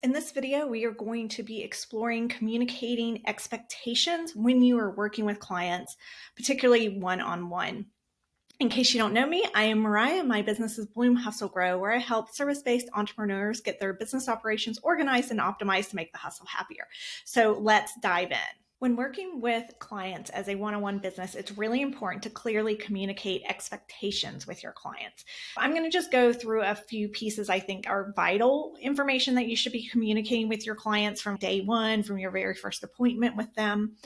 In this video, we are going to be exploring communicating expectations when you are working with clients, particularly one-on-one. In case you don't know me, I am Mariah. My business is Bloom Hustle Grow, where I help service-based entrepreneurs get their business operations organized and optimized to make the hustle happier. So let's dive in. When working with clients as a one-on-one business, it's really important to clearly communicate expectations with your clients. I'm going to just go through a few pieces I think are vital information that you should be communicating with your clients from day one, from your very first appointment with them.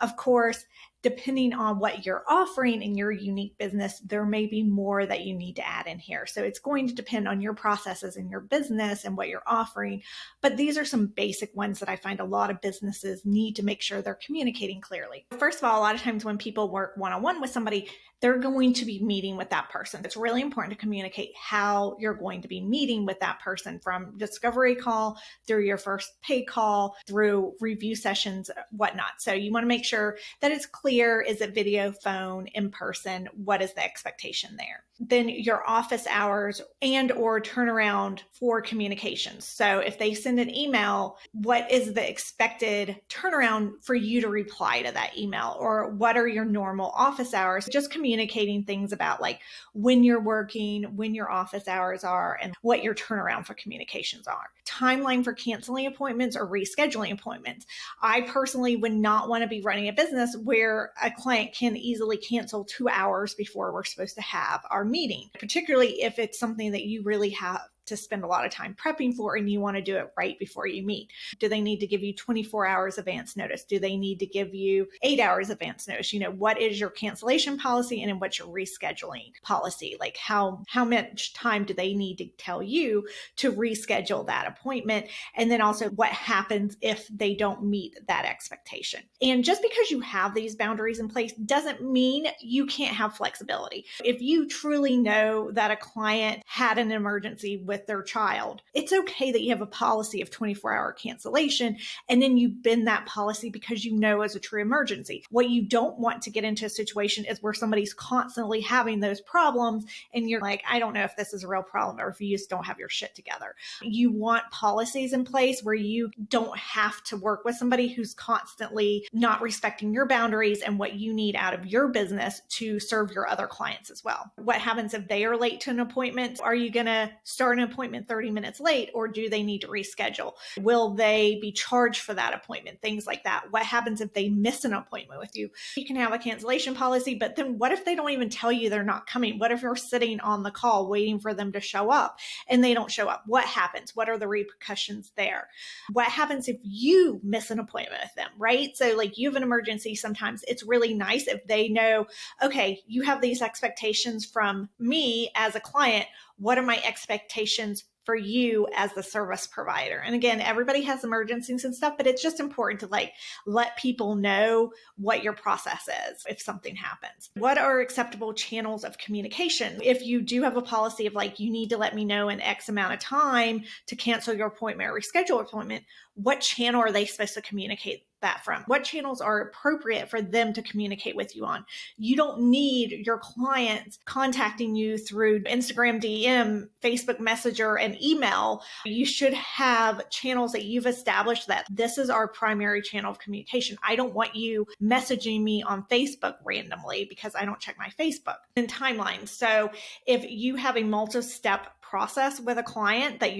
Of course, depending on what you're offering in your unique business, there may be more that you need to add in here. So it's going to depend on your processes in your business and what you're offering. But these are some basic ones that I find a lot of businesses need to make sure they're communicating clearly. First of all, a lot of times when people work one-on-one with somebody, they're going to be meeting with that person. It's really important to communicate how you're going to be meeting with that person, from discovery call through your first pay call, through review sessions, whatnot. So you want to make sure that it's clear. Is it video, phone, in person? What is the expectation there? Then your office hours and or turnaround for communications. So if they send an email, what is the expected turnaround for you to reply to that email? Or what are your normal office hours? Just communicating things about like when you're working, when your office hours are, and what your turnaround for communications are. Timeline for canceling appointments or rescheduling appointments. I personally would not want to be running a business where a client can easily cancel 2 hours before we're supposed to have our meeting, particularly if it's something that you really have to spend a lot of time prepping for and you want to do it right before you meet. Do they need to give you 24 hours advance notice? Do they need to give you 8 hours advance notice? You know, what is your cancellation policy and what's your rescheduling policy? Like how much time do they need to tell you to reschedule that appointment? And then also what happens if they don't meet that expectation? And just because you have these boundaries in place doesn't mean you can't have flexibility. If you truly know that a client had an emergency with their child, it's okay that you have a policy of 24-hour cancellation, and then you bend that policy because you know it's a true emergency. What you don't want to get into a situation is where somebody's constantly having those problems and you're like, I don't know if this is a real problem or if you just don't have your shit together. You want policies in place where you don't have to work with somebody who's constantly not respecting your boundaries and what you need out of your business to serve your other clients as well. What happens if they are late to an appointment? Are you going to start an appointment 30 minutes late, or do they need to reschedule? Will they be charged for that appointment? Things like that. What happens if they miss an appointment with you? You can have a cancellation policy, but then what if they don't even tell you they're not coming? What if you're sitting on the call waiting for them to show up and they don't show up? What happens? What are the repercussions there? What happens if you miss an appointment with them, right? So like you have an emergency. Sometimes it's really nice if they know, okay, you have these expectations from me as a client. What are my expectations for you as the service provider? And again, everybody has emergencies and stuff, but it's just important to like let people know what your process is if something happens. What are acceptable channels of communication? If you do have a policy of like, you need to let me know in X amount of time to cancel your appointment or reschedule appointment, what channel are they supposed to communicate that from? What channels are appropriate for them to communicate with you on? You don't need your clients contacting you through Instagram DM, Facebook Messenger, and email. You should have channels that you've established that this is our primary channel of communication. I don't want you messaging me on Facebook randomly because I don't check my Facebook. And timelines. So if you have a multi-step process with a client that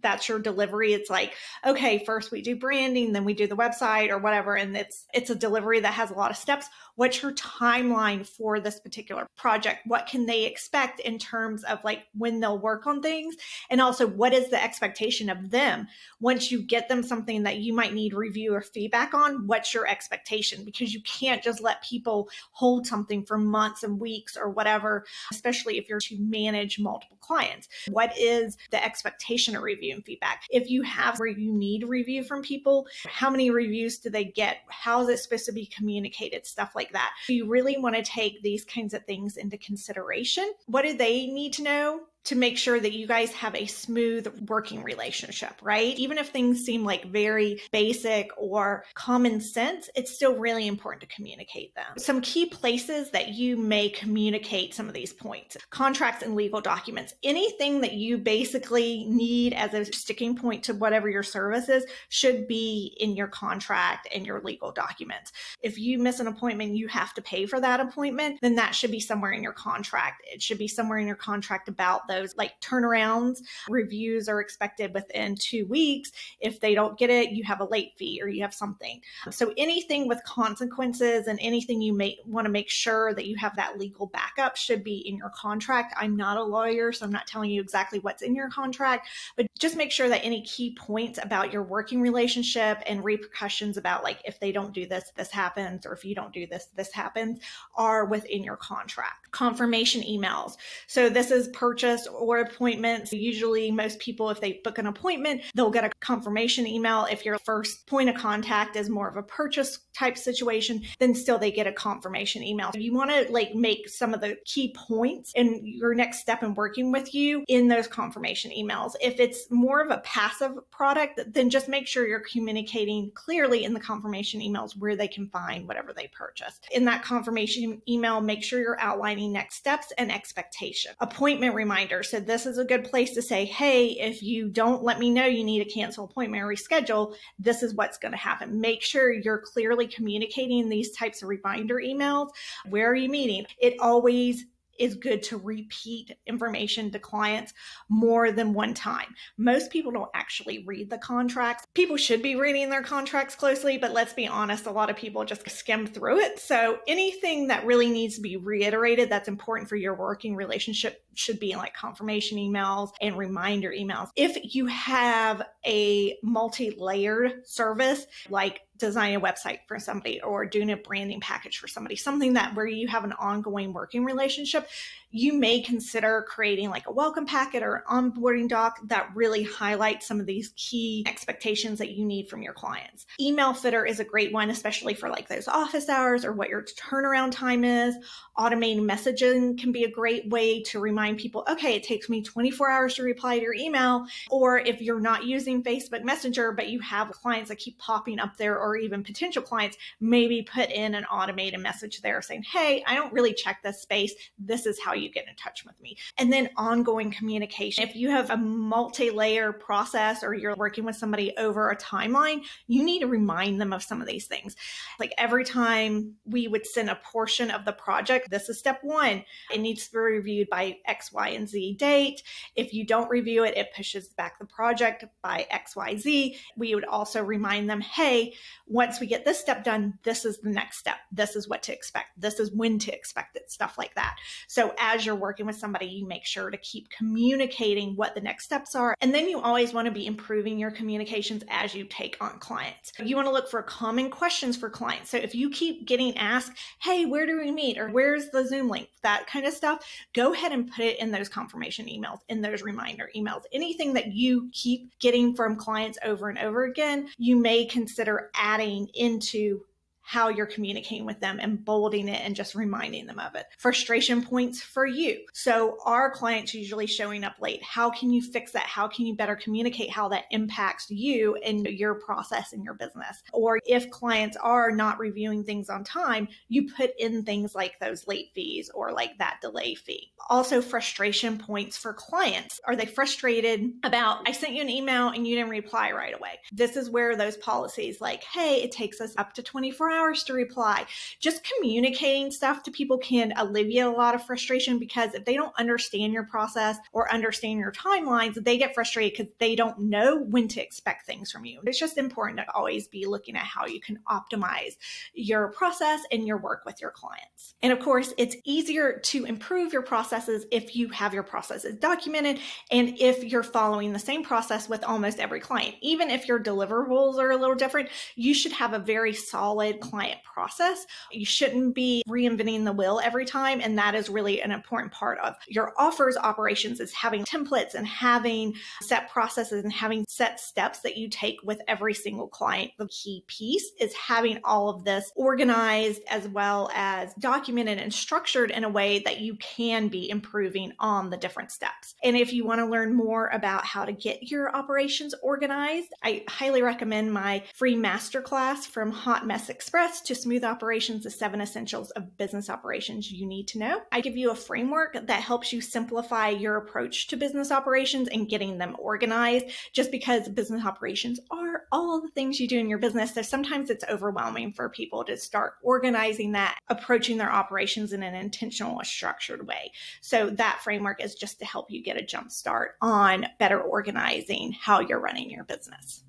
that's your delivery. It's like, okay, first we do branding, then we do the website or whatever. And it's a delivery that has a lot of steps. What's your timeline for this particular project? What can they expect in terms of like when they'll work on things? And also what is the expectation of them? Once you get them something that you might need review or feedback on, what's your expectation? Because you can't just let people hold something for months and weeks or whatever, especially if you're to manage multiple clients. What is the expectation of review and feedback? If you have where you need review from people, how many reviews do they get? How is it supposed to be communicated? Stuff like that. You really want to take these kinds of things into consideration. What do they need to know? to make sure that you guys have a smooth working relationship, right? Even if things seem like very basic or common sense, it's still really important to communicate them. Some key places that you may communicate some of these points: contracts and legal documents. Anything that you basically need as a sticking point to whatever your service is should be in your contract and your legal documents. If you miss an appointment, you have to pay for that appointment, then that should be somewhere in your contract. It should be somewhere in your contract about the like turnarounds. Reviews are expected within 2 weeks. If they don't get it, you have a late fee or you have something. So anything with consequences and anything you may want to make sure that you have that legal backup should be in your contract. I'm not a lawyer, so I'm not telling you exactly what's in your contract, but just make sure that any key points about your working relationship and repercussions about like, if they don't do this, this happens, or if you don't do this, this happens, are within your contract. Confirmation emails. So this is purchase or appointments. Usually most people, if they book an appointment, they'll get a confirmation email. If your first point of contact is more of a purchase type situation, then still they get a confirmation email. So you want to like make some of the key points in your next step in working with you in those confirmation emails. If it's more of a passive product, then just make sure you're communicating clearly in the confirmation emails where they can find whatever they purchased. In that confirmation email, make sure you're outlining next steps and expectation. Appointment reminder. So this is a good place to say, hey, if you don't let me know you need a cancel appointment or reschedule, this is what's going to happen. Make sure you're clearly communicating these types of reminder emails. Where are you meeting? It always is good to repeat information to clients more than one time. Most people don't actually read the contracts. People should be reading their contracts closely, but let's be honest, a lot of people just skim through it. So anything that really needs to be reiterated that's important for your working relationship should be in like confirmation emails and reminder emails. If you have a multi-layered service, like designing a website for somebody or doing a branding package for somebody, something that where you have an ongoing working relationship, you may consider creating like a welcome packet or an onboarding doc that really highlights some of these key expectations that you need from your clients. Email footer is a great one, especially for like those office hours or what your turnaround time is. Automated messaging can be a great way to remind people, okay, it takes me 24 hours to reply to your email. Or if you're not using Facebook Messenger, but you have clients that keep popping up there, or even potential clients, maybe put in an automated message there saying, hey, I don't really check this space. This is how you get in touch with me. And then ongoing communication. If you have a multi-layer process or you're working with somebody over a timeline, you need to remind them of some of these things. Like every time we would send a portion of the project, this is step one. It needs to be reviewed by X, Y, and Z date. If you don't review it, it pushes back the project by X, Y, Z. We would also remind them, hey, once we get this step done, this is the next step. This is what to expect. This is when to expect it, stuff like that. So as you're working with somebody, you make sure to keep communicating what the next steps are. And then you always want to be improving your communications as you take on clients. You want to look for common questions for clients. So if you keep getting asked, hey, where do we meet? Or where's the Zoom link? That kind of stuff. Go ahead and put it in those confirmation emails, in those reminder emails. Anything that you keep getting from clients over and over again, you may consider adding into how you're communicating with them and bolding it and just reminding them of it. Frustration points for you. So are clients usually showing up late? How can you fix that? How can you better communicate how that impacts you and your process and your business? Or if clients are not reviewing things on time, you put in things like those late fees or like that delay fee. Also frustration points for clients. Are they frustrated about, I sent you an email and you didn't reply right away? This is where those policies like, hey, it takes us up to 24 hours to reply. Just communicating stuff to people can alleviate a lot of frustration, because if they don't understand your process or understand your timelines, they get frustrated because they don't know when to expect things from you. It's just important to always be looking at how you can optimize your process and your work with your clients. And of course, it's easier to improve your processes if you have your processes documented and if you're following the same process with almost every client. Even if your deliverables are a little different, you should have a very solid client process. You shouldn't be reinventing the wheel every time. And that is really an important part of your offers operations, is having templates and having set processes and having set steps that you take with every single client. The key piece is having all of this organized as well as documented and structured in a way that you can be improving on the different steps. And if you want to learn more about how to get your operations organized, I highly recommend my free masterclass, From Hot Mess Express to Smooth Operations, the 7 essentials of business operations you need to know. I give you a framework that helps you simplify your approach to business operations and getting them organized, just because business operations are all the things you do in your business. So sometimes it's overwhelming for people to start organizing that, approaching their operations in an intentional, structured way. So that framework is just to help you get a jump start on better organizing how you're running your business.